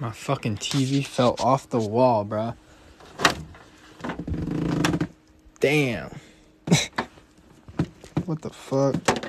My fucking TV fell off the wall, bro. Damn. What the fuck?